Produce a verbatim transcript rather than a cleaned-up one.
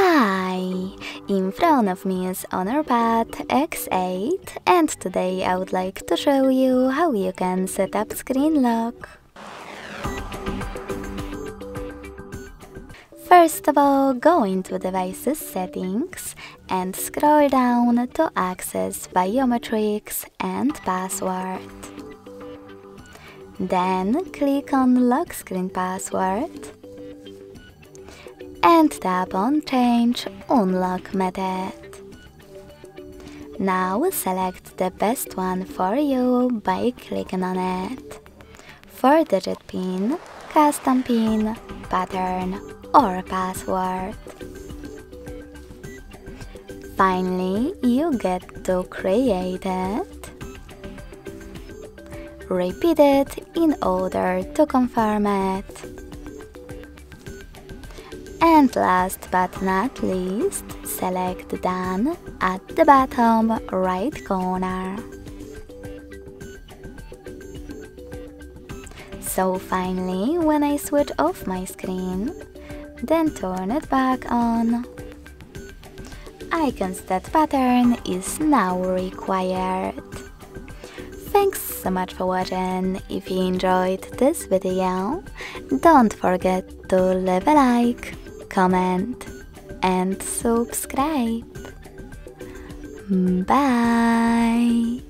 Hi! In front of me is Honor Pad X eight, and today I would like to show you how you can set up screen lock. First of all, go into Devices Settings and scroll down to access Biometrics and Password. Then click on Lock Screen Password and tap on Change Unlock Method. Now select the best one for you by clicking on it. four digit PIN, Custom PIN, Pattern or Password. Finally, you get to create it. Repeat it in order to confirm it. And last but not least, select Done at the bottom right corner. So finally, when I switch off my screen, then turn it back on, icons that pattern is now required. Thanks so much for watching. If you enjoyed this video, don't forget to leave a like, comment and subscribe. Bye!